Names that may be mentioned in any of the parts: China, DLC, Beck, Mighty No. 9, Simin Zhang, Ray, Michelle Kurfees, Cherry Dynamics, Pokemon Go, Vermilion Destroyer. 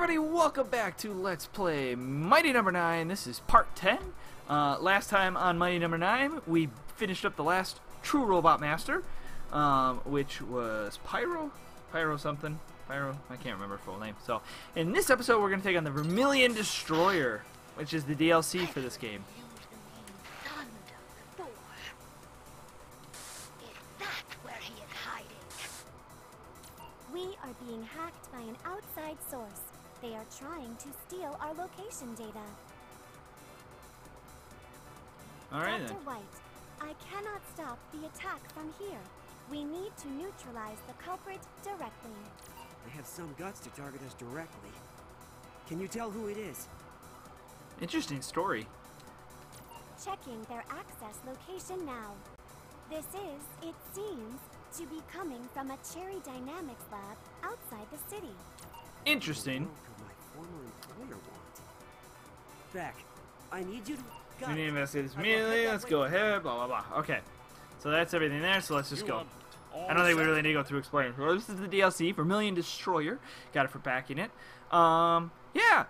everybody, welcome back to Let's Play Mighty No. 9. This is part 10. Last time on Mighty No. 9, we finished up the last True Robot Master, which was Pyro? Pyro something? Pyro? I can't remember her full name. So, in this episode, we're going to take on the Vermilion Destroyer, which is the DLC for this game. Are being hacked by an outside source. They are trying to steal our location data. All right, Dr. White, I cannot stop the attack from here. We need to neutralize the culprit directly. They have some guts to target us directly. Can you tell who it is? Interesting story. Checking their access location now. This is, it seems, to be coming from a Cherry Dynamics lab outside the city. Interesting. Beck, I need you to... We need to investigate this immediately. Let's go ahead. Blah, blah, blah. Okay. So that's everything there, so let's just go. I don't think we really need to go through explaining. Well, this is the DLC, Vermilion Destroyer. Got it for backing it. Yeah.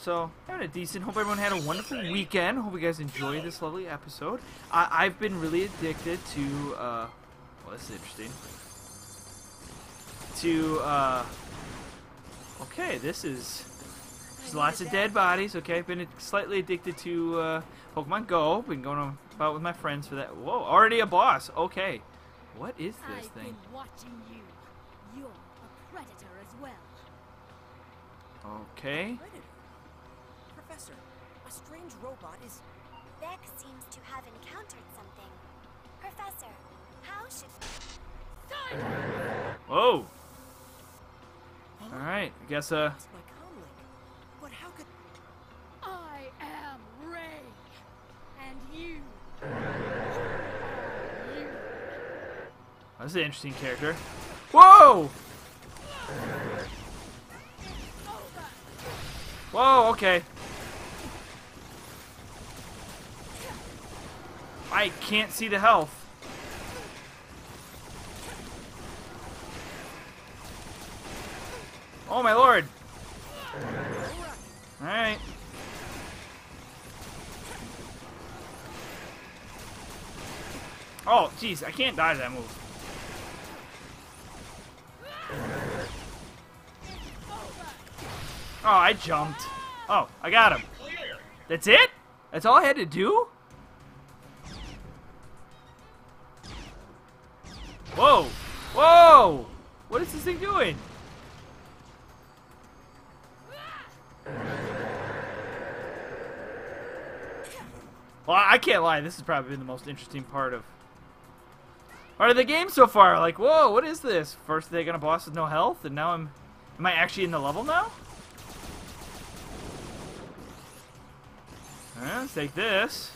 So, having a decent, hope everyone had a wonderful weekend. Hope you guys enjoyed this lovely episode. I've been really addicted to, well, this is interesting. Okay, this is... There's lots of dead bodies, okay? I've been slightly addicted to Pokemon Go. Been going about with my friends for that. Whoa, already a boss. Okay. What is this thing? I've been watching you. You're a predator as well. Okay. Professor, a strange robot is... Beck seems to have encountered something. Professor... How should... Whoa! Alright, I guess, But how could... I am Ray, and you... That's an interesting character. Whoa! Whoa, okay. I can't see the health. Oh my lord! Alright. Oh, jeez, I can't dodge that move. Oh, I jumped. Oh, I got him. That's it? That's all I had to do? Whoa! Whoa! What is this thing doing? Well, I can't lie, this has probably been the most interesting part of the game so far. Like, whoa, what is this? First they got a boss with no health, and now am I actually in the level now? Alright, let's take this.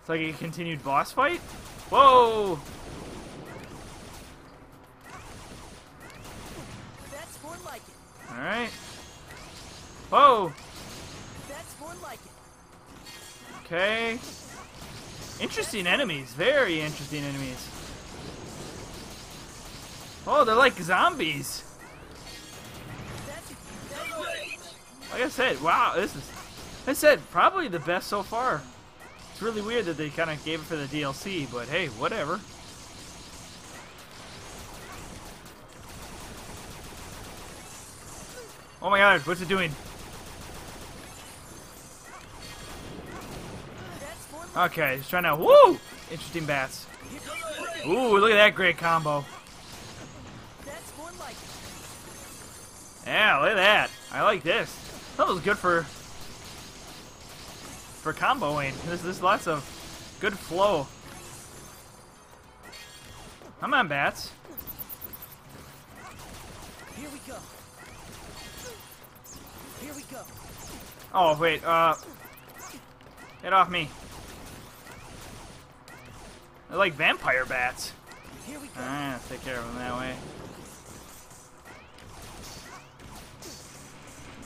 It's like a continued boss fight. Whoa! That's more like it. Alright. Whoa! That's more like it. Okay. Interesting enemies. Very interesting enemies. Oh, they're like zombies. Like I said, wow, this is... I said, probably the best so far. It's really weird that they kind of gave it for the DLC, but hey, whatever. Oh my god, what's it doing? Okay, just trying to... Woo! Interesting bats. Ooh, look at that great combo. Yeah, look at that. I like this. That was good for comboing. There's lots of good flow. Come on, bats. Here we go. Here we go. Oh wait, get off me. They're like vampire bats. Alright, let's take care of them that way.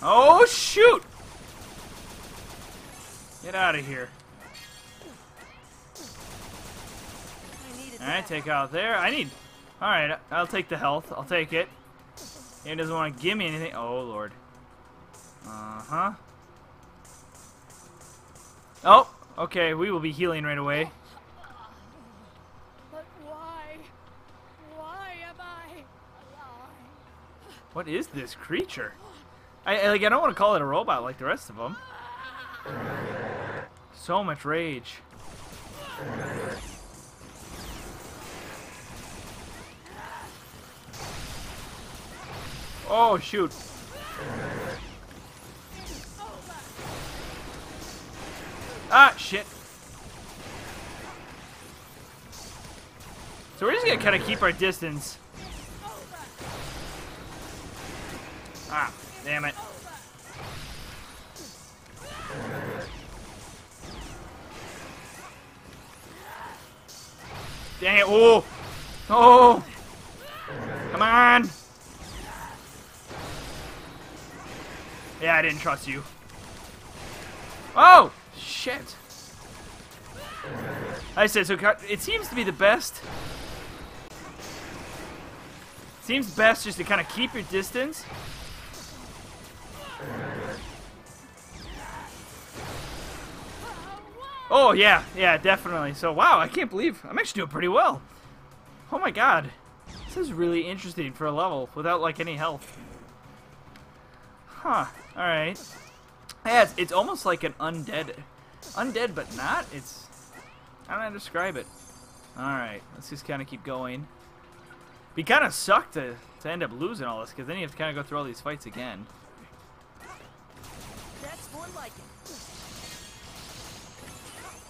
Oh, shoot! Get out of here. Alright, take out there. Alright, I'll take the health. I'll take it. It doesn't want to give me anything. Oh, Lord. Uh-huh. Oh, okay. We will be healing right away. But why? Why am I alive? What is this creature? I don't want to call it a robot like the rest of them. So much rage. Oh, shoot. Ah, shit. So we're just gonna kind of keep our distance. Ah, damn it. Dang it, oh! Oh! Come on! Yeah, I didn't trust you. Oh! Shit! I said, so it seems to be the best. Seems best just to kind of keep your distance. Oh, yeah, yeah, definitely. So, wow, I can't believe I'm actually doing pretty well. Oh, my God. This is really interesting for a level without, like, any health. Huh. All right. Yeah, it's almost like an undead. Undead, but not. It's... I don't know how to describe it. All right. Let's just kind of keep going. Be kind of sucked to end up losing all this, because then you have to kind of go through all these fights again. That's more like it.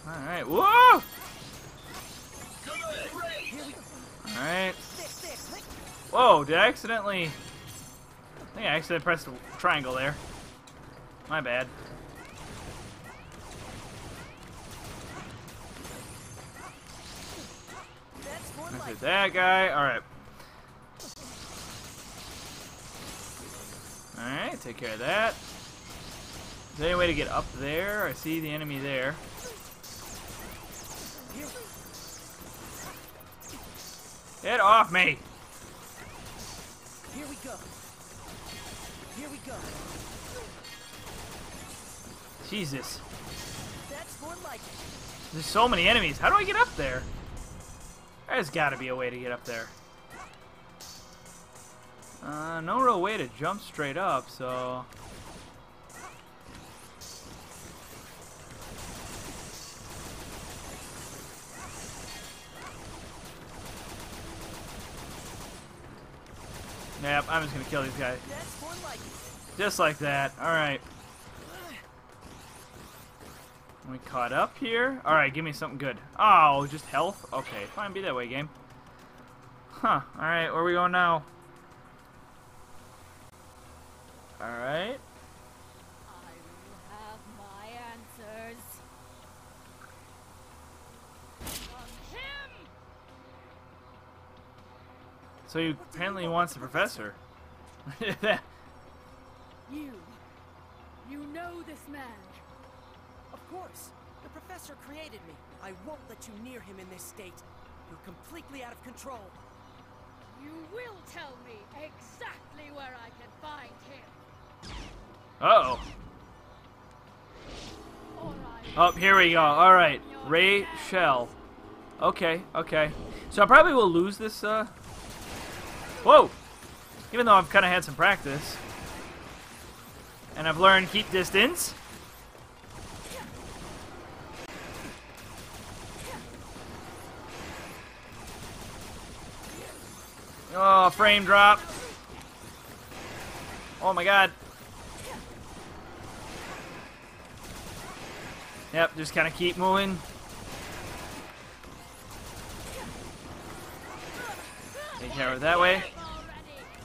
Alright, whoa! Alright. Whoa, did I accidentally... I think I accidentally pressed the triangle there. My bad. Look at that guy. Alright. Alright, take care of that. Is there any way to get up there? I see the enemy there. Get off me! Here we go. Here we go. Jesus. That's more like it. There's so many enemies. How do I get up there? There's gotta be a way to get up there. No real way to jump straight up, so... Yep, I'm just gonna kill these guys. Just like that. Alright. We caught up here. Alright, give me something good. Oh, just health? Okay, fine, be that way, game. Huh, alright, where are we going now? Alright. I will have my answers. So he apparently wants the professor. You know this man. Of course. The professor created me. I won't let you near him in this state. You're completely out of control. You will tell me exactly where I can find him. Uh-oh. Oh, here we go. All right. Ray Shell. Okay, okay. So I probably will lose this, Whoa! Even though I've kind of had some practice. And I've learned keep distance. Oh, frame drop. Oh my god. Yep, just kind of keep moving. Take care of that way.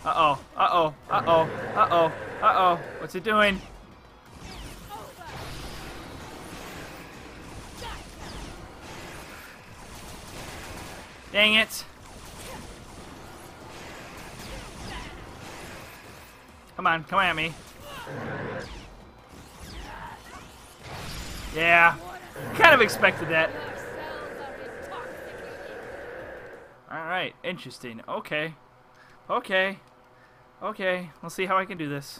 Uh-oh. Uh-oh. Uh-oh. Uh-oh. Uh-oh. What's it doing? Dang it. Come on. Come at me. Yeah. Kind of expected that. Alright, interesting. Okay. Okay. Okay, let's see how I can do this.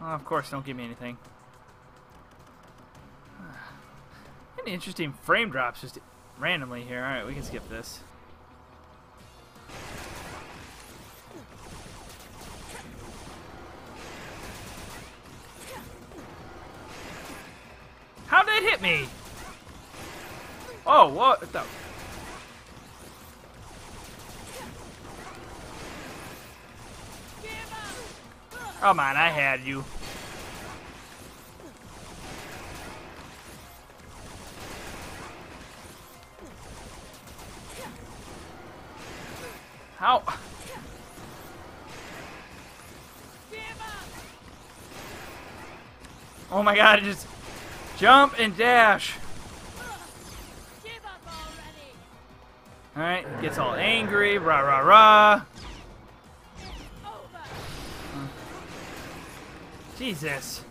Oh, of course, don't give me anything. Any interesting frame drops just randomly here. Alright, we can skip this. How'd that hit me? Oh, what the... Come on, I had you. How? Oh my god, just jump and dash. Alright, gets all angry, rah rah rah. Jesus.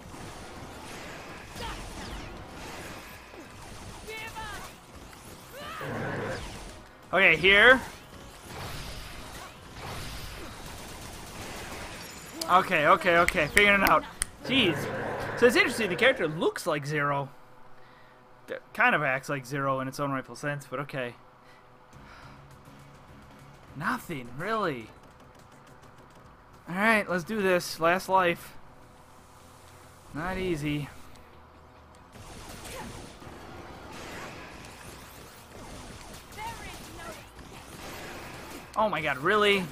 Okay, here. Okay, okay, okay. Figuring it out. Jeez. So it's interesting. The character looks like Zero. Kind of acts like Zero in its own rightful sense, but okay. Nothing, really. Alright, let's do this. Last life. Not easy. Oh my god, really?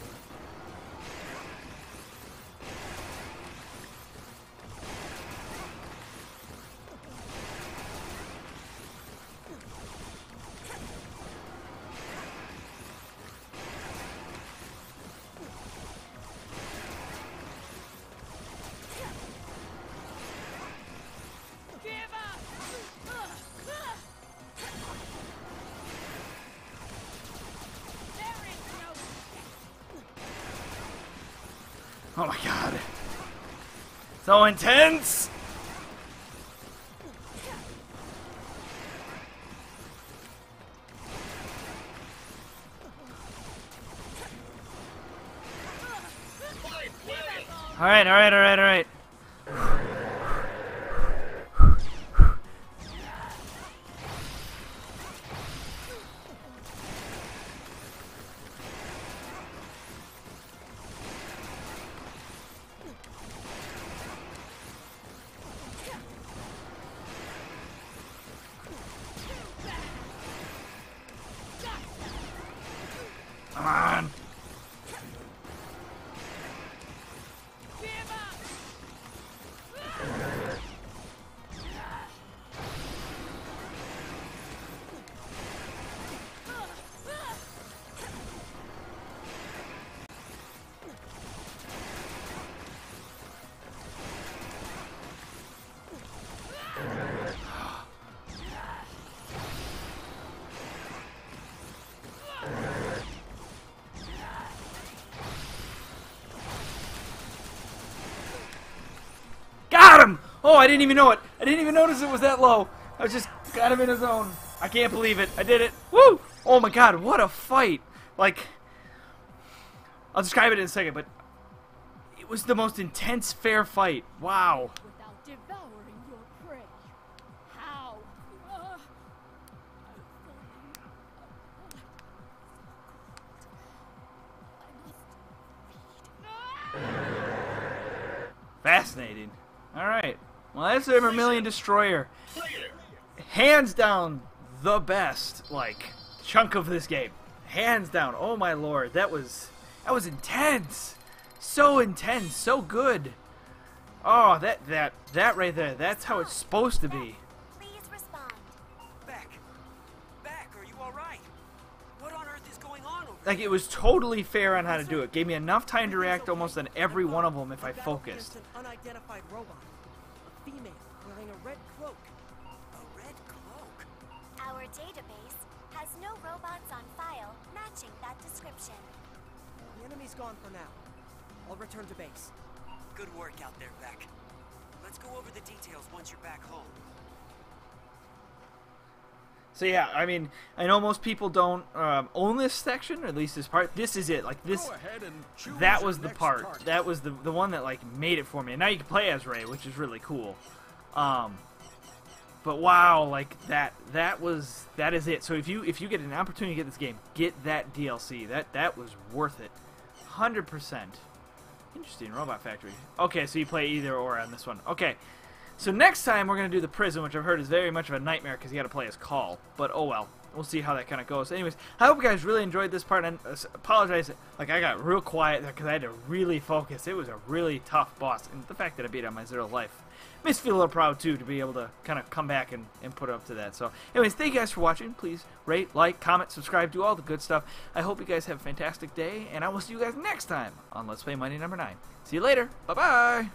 Oh my god. So intense! Alright, alright, alright, alright. Oh, I didn't even know it. I didn't even notice it was that low. I was just got him in his own. I can't believe it. I did it. Woo! Oh my god, what a fight. Like, I'll describe it in a second, but it was the most intense fair fight. Wow. Without devouring your prey. How? Fascinating. Alright, well that's the Vermilion Destroyer. Hands down, the best, like, chunk of this game. Hands down, oh my lord, that was intense! So intense, so good! Oh, that right there, that's how it's supposed to be. Please respond. Beck, are you alright? What on earth is going on over here? Like, it was totally fair on how to do it. Gave me enough time to react almost on every one of them if I focused. Unidentified robot, a female wearing a red cloak. Our database has no robots on file matching that description. The enemy's gone for now. I'll return to base. Good work out there, Beck. Let's go over the details once you're back home. So yeah, I mean, I know most people don't own this section, or at least this part. This is it, like this. That was the part. That was the one that like made it for me. And now you can play as Ray, which is really cool. But wow, like that is it. So if you get an opportunity to get this game, get that DLC. That was worth it, 100%. Interesting, Robot Factory. Okay, so you play either or on this one. Okay, so next time we're going to do the prison, which I've heard is very much of a nightmare because you got to play as Call. But oh well, we'll see how that kind of goes. Anyways, I hope you guys really enjoyed this part. And I apologize, like I got real quiet because I had to really focus. It was a really tough boss, and the fact that I beat on my zero life makes me feel a little proud too, to be able to kind of come back and put up to that. So anyways, thank you guys for watching. Please rate, like, comment, subscribe, do all the good stuff. I hope you guys have a fantastic day, and I will see you guys next time on Let's Play Mighty No. 9. See you later. Bye-bye.